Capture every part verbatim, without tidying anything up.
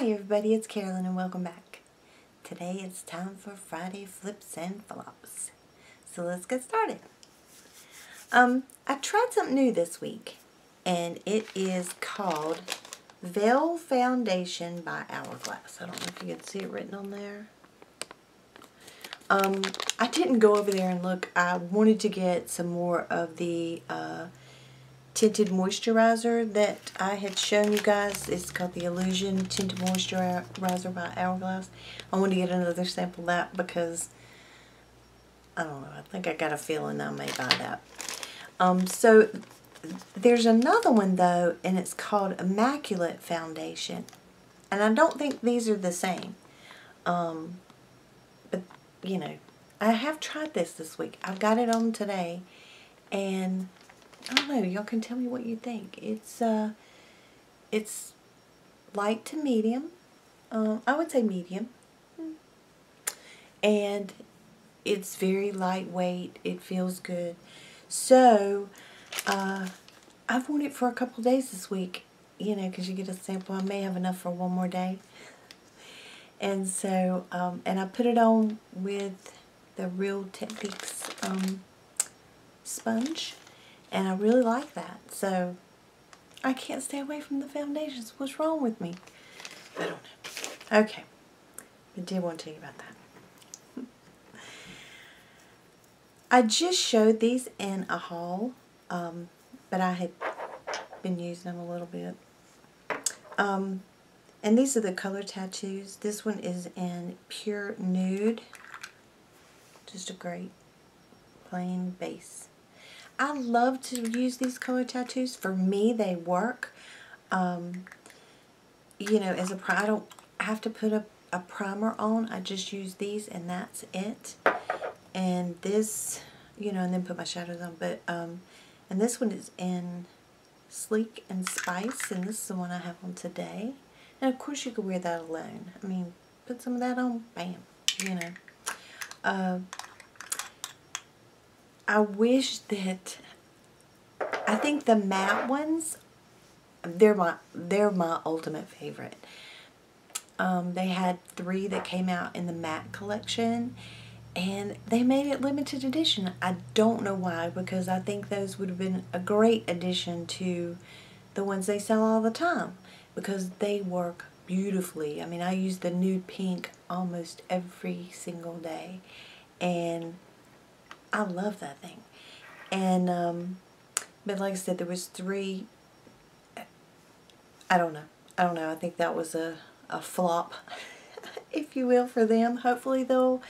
Hi everybody, it's Carolyn and welcome back. Today it's time for Friday Flips and Flops. So let's get started. Um, I tried something new this week and it is called Veil Foundation by Hourglass. I don't know if you can see it written on there. Um, I didn't go over there and look. I wanted to get some more of the uh, tinted moisturizer that I had shown you guys. It's called the Illusion Tinted Moisturizer by Hourglass. I want to get another sample of that because, I don't know, I think I got a feeling I may buy that. Um, so, there's another one though, and it's called Immaculate Foundation. And I don't think these are the same. Um, but, you know, I have tried this this week. I've got it on today, and I don't know, y'all can tell me what you think. It's uh, it's light to medium. Um, I would say medium. And it's very lightweight. It feels good. So, uh, I've worn it for a couple days this week. You know, because you get a sample. I may have enough for one more day. And so, um, and I put it on with the Real Techniques um, sponge. And I really like that. So, I can't stay away from the foundations. What's wrong with me? I don't know. Okay. I did want to tell you about that. I just showed these in a haul. Um, but I had been using them a little bit. Um, and these are the color tattoos. This one is in Pure Nude. Just a great plain base. I love to use these color tattoos. For me, they work. Um, you know, as a primer, I don't have to put a, a primer on. I just use these and that's it. And this, you know, and then put my shadows on. But, um, and this one is in Sleek and Spice. And this is the one I have on today. And, of course, you could wear that alone. I mean, put some of that on. Bam. You know. Uh, I wish that, I think the matte ones, they're my, they're my ultimate favorite. Um, they had three that came out in the matte collection, and they made it limited edition. I don't know why, because I think those would have been a great addition to the ones they sell all the time, because they work beautifully. I mean, I use the nude pink almost every single day, and I love that thing. And, um, but like I said, there was three, I don't know. I don't know. I think that was a, a flop, if you will, for them. Hopefully they'll,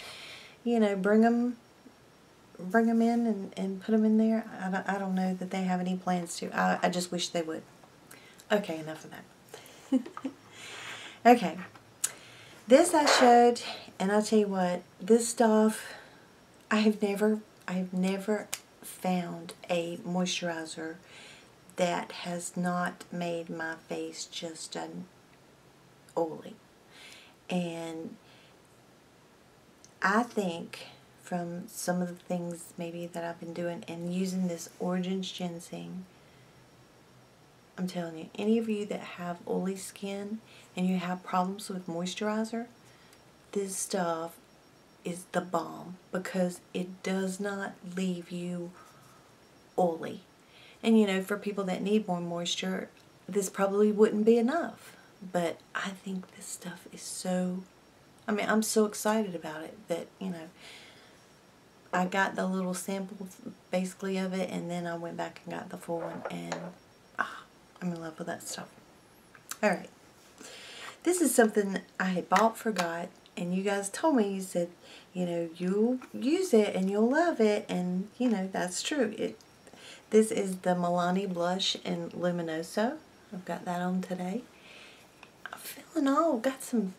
you know, bring them, bring them in and, and put them in there. I don't, I don't know that they have any plans to. I, I just wish they would. Okay, enough of that. Okay. This I showed, and I'll tell you what, this stuff, I have never, I have never found a moisturizer that has not made my face just an oily. And I think from some of the things maybe that I've been doing and using this Origins Ginzing, I'm telling you, any of you that have oily skin and you have problems with moisturizer, this stuff is the balm, because it does not leave you oily. And you know, for people that need more moisture, this probably wouldn't be enough. But I think this stuff is so, I mean, I'm so excited about it that, you know, I got the little sample basically of it, and then I went back and got the full one, and ah, I'm in love with that stuff. Alright. This is something I had bought, forgot, and you guys told me, you said, you know, you'll use it and you'll love it. And, you know, that's true. It, this is the Milani Blush in Luminoso. I've got that on today. I'm feeling all, got some,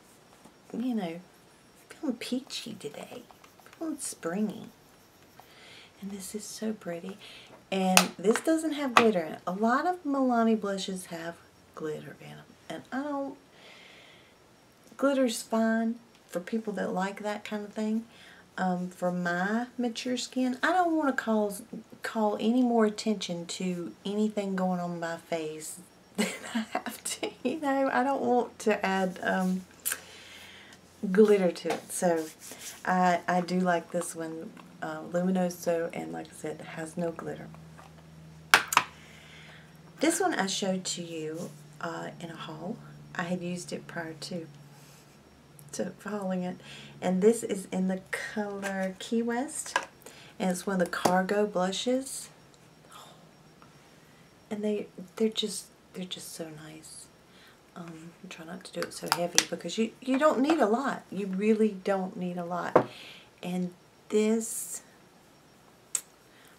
you know, feeling peachy today. Feeling springy. And this is so pretty. And this doesn't have glitter in it. A lot of Milani blushes have glitter in them. And I don't, glitter's fine for people that like that kind of thing. Um, for my mature skin, I don't want to cause, call any more attention to anything going on my face than I have to. you know, I don't want to add um, glitter to it. So I, I do like this one, uh, Luminoso, and like I said, it has no glitter. This one I showed to you uh, in a haul. I had used it prior to, to hauling it. And this is in the color Key West. And it's one of the Cargo blushes. And they, they're just, they're just so nice. Um, try not to do it so heavy because you, you don't need a lot. You really don't need a lot. And this,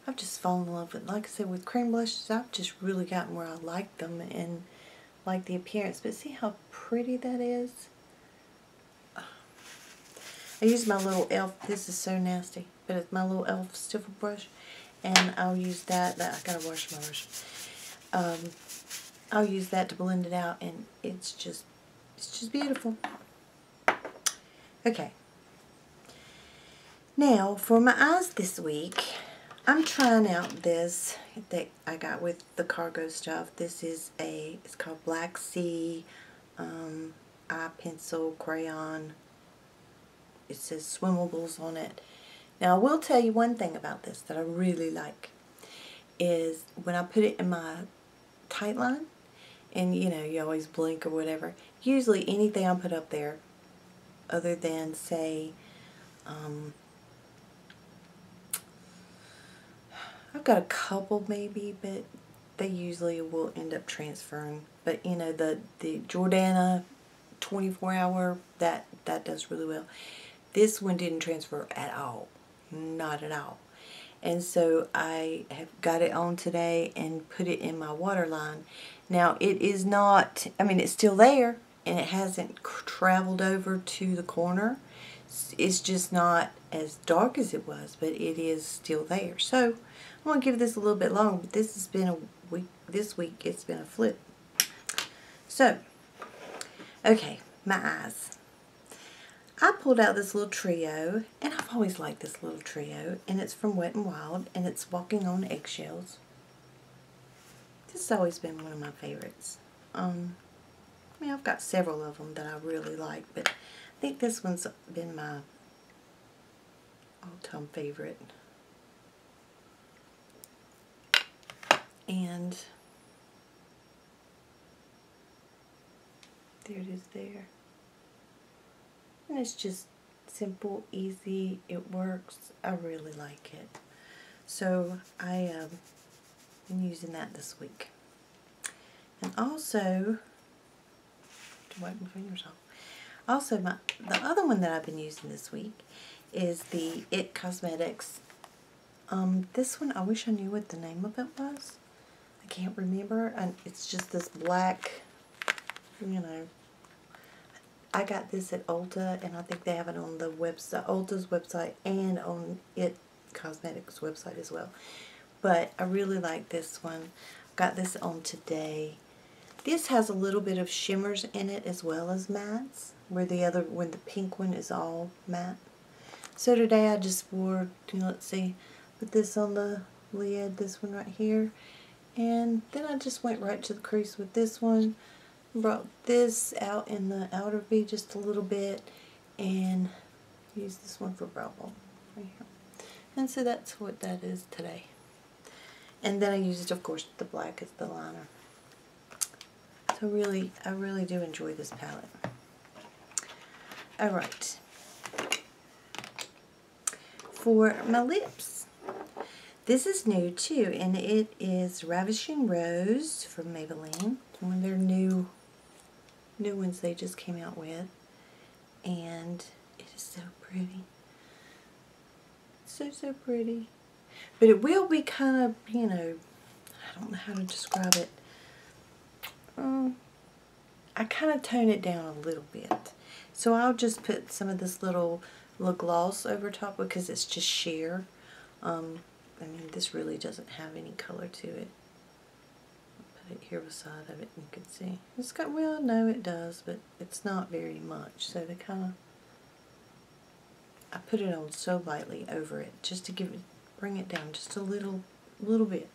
I've just fallen in love with, like I said, with cream blushes, I've just really gotten where I like them and like the appearance. But see how pretty that is? Oh. I use my little Elf, this is so nasty, but it's my little Elf stiffle brush. And I'll use that, that I gotta wash my brush. Um, I'll use that to blend it out, and it's just, it's just beautiful. Okay. Now for my eyes this week, I'm trying out this that I got with the Cargo stuff. This is a, it's called Black Sea um, eye pencil crayon. It says swimmables on it. Now I will tell you one thing about this that I really like is when I put it in my tight line, and you know, you always blink or whatever, usually anything I put up there other than say um, I've got a couple maybe, but they usually will end up transferring. But you know, the the Jordana twenty-four hour, that that does really well. This one didn't transfer at all, not at all. And so I have got it on today and put it in my waterline. Now it is not, I mean, it's still there and it hasn't traveled over to the corner. It's just not as dark as it was, but it is still there. So I'm gonna give this a little bit longer, but this has been a week, this week it's been a flip. So, okay, my eyes. I pulled out this little trio, and I've always liked this little trio, and it's from Wet n Wild, and it's Walking on Eggshells. This has always been one of my favorites. Um, I mean, I've got several of them that I really like, but I think this one's been my all-time favorite. And there it is there. And it's just simple, easy, it works. I really like it. So I am um, using that this week. And also, to wipe my fingers off. Also, my, the other one that I've been using this week is the It Cosmetics. Um, this one, I wish I knew what the name of it was. I can't remember. And it's just this black, you know, I got this at Ulta, and I think they have it on the website, Ulta's website, and on It Cosmetics website as well. But I really like this one. Got this on today. This has a little bit of shimmers in it as well as mattes, where the other, when the pink one is all matte. So today I just wore, you know, let's see, put this on the lid, this one right here, and then I just went right to the crease with this one. Brought this out in the outer V just a little bit and use this one for brow bone right here. And so that's what that is today. And then I used, of course, the black as the liner. So really, I really do enjoy this palette. All right. For my lips, this is new too, and it is Ravishing Rose from Maybelline. One of their new new ones they just came out with, and it is so pretty, so so pretty. But it will be kind of, you know, I don't know how to describe it. Um, I kind of tone it down a little bit, so I'll just put some of this little little gloss over top because it's just sheer. Um, I mean, this really doesn't have any color to it. Here beside of it, you can see it's got, well, no, it does, but it's not very much. So they kind of, I put it on so lightly over it just to give it, bring it down just a little, little bit.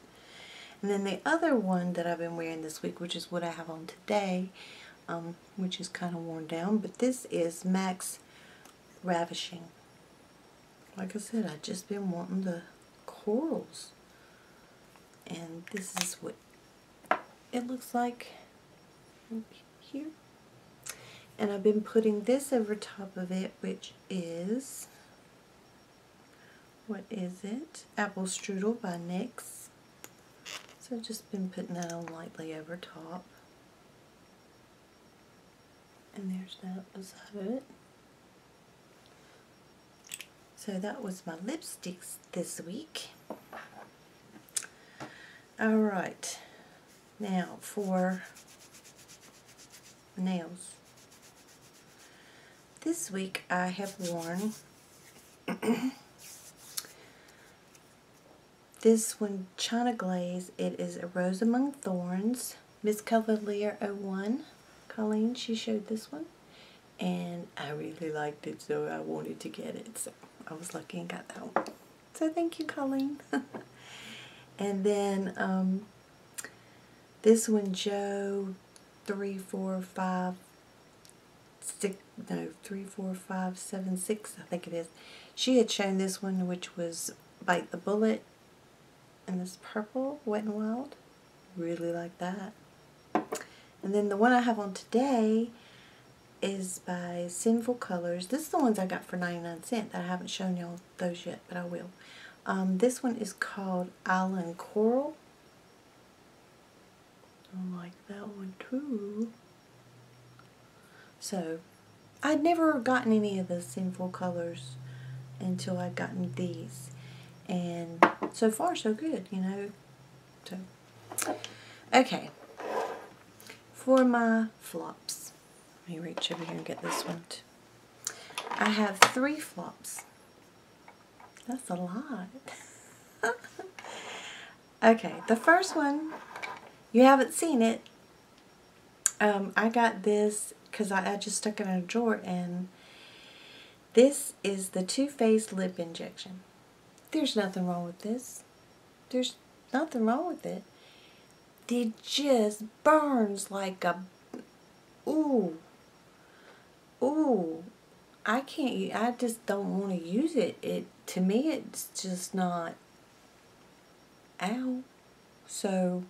And then the other one that I've been wearing this week, which is what I have on today, um, which is kind of worn down, but this is Max Ravishing. Like I said, I've just been wanting the corals. And this is what it looks like here. And I've been putting this over top of it, which is, what is it? Apple Strudel by NYX. So I've just been putting that on lightly over top. And there's that beside it. So that was my lipsticks this week. Alright, now for nails. This week I have worn this one, China Glaze. It is a Rose Among Thorns, Miss Cavalier oh one. Colleen, she showed this one, and I really liked it, so I wanted to get it. So I was lucky and got that one. So thank you, Colleen. And then um, this one, Joe, three, four, five. Six, no, three, four, five, seven, six, I think it is. She had shown this one, which was Bite the Bullet, and this purple, Wet n Wild. Really like that. And then the one I have on today is by Sinful Colors. This is the ones I got for ninety-nine cents. I haven't shown y'all those yet, but I will. Um, this one is called Island Coral. I like that one too. So, I'd never gotten any of the Sinful Colors until I'd gotten these. And so far, so good, you know. So, okay. For my flops. Let me reach over here and get this one too. I have three flops. That's a lot. Okay, the first one, you haven't seen it. Um, I got this because I, I just stuck it in a drawer, and this is the Too Faced lip injection. There's nothing wrong with this. There's nothing wrong with it. It just burns like a ooh, ooh. I can't. I just don't want to use it. It to me, it's just not. Ow. So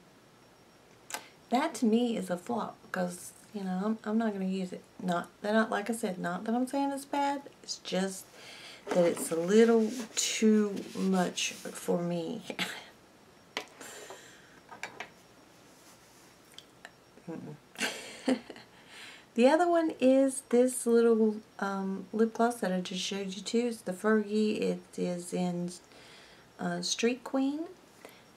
that to me is a flop because, you know, I'm, I'm not going to use it. Not that, I, like I said, not that I'm saying it's bad. It's just that it's a little too much for me. Mm-mm. The other one is this little um, lip gloss that I just showed you too. It's the Fergie. It is in uh, Street Queen.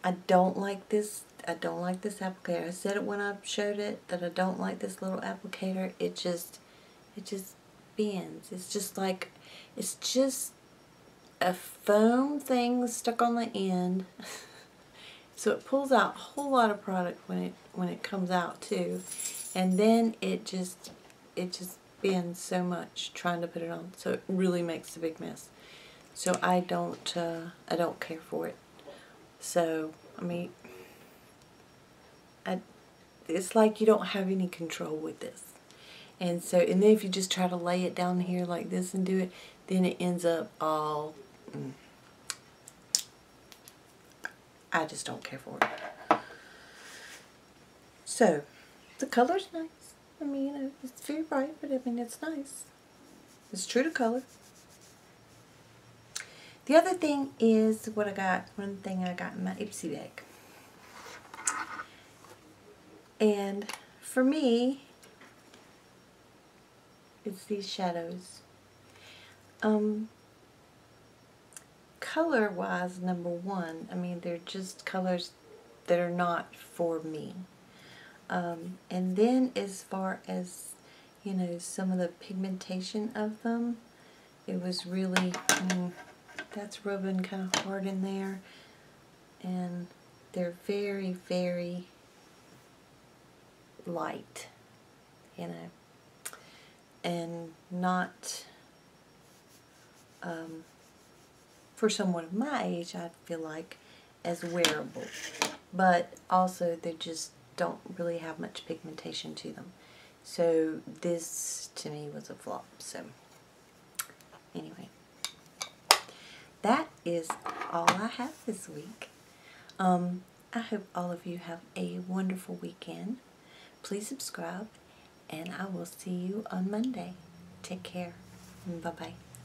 I don't like this. I don't like this applicator. I said it when I showed it that I don't like this little applicator. It just, it just bends. It's just like, it's just a foam thing stuck on the end. So it pulls out a whole lot of product when it when it comes out too, and then it just it just bends so much trying to put it on. So it really makes a big mess. So I don't uh, I don't care for it. So I mean. I, it's like you don't have any control with this, and so and then if you just try to lay it down here like this and do it, then it ends up all mm, I just don't care for it. So the color's nice. I mean, you know, it's very bright, but I mean, it's nice. It's true to color. The other thing is what I got, one thing I got in my Ipsy bag. And for me, it's these shadows. Um, color-wise, number one, I mean, they're just colors that are not for me. Um, and then as far as, you know, some of the pigmentation of them, it was really, I mean, that's rubbing kind of hard in there. And they're very, very light, you know, and not um, for someone of my age, I feel like, as wearable. but also they just don't really have much pigmentation to them. So this to me was a flop. So anyway, that is all I have this week. Um, I hope all of you have a wonderful weekend. Please subscribe, and I will see you on Monday. Take care. Bye-bye.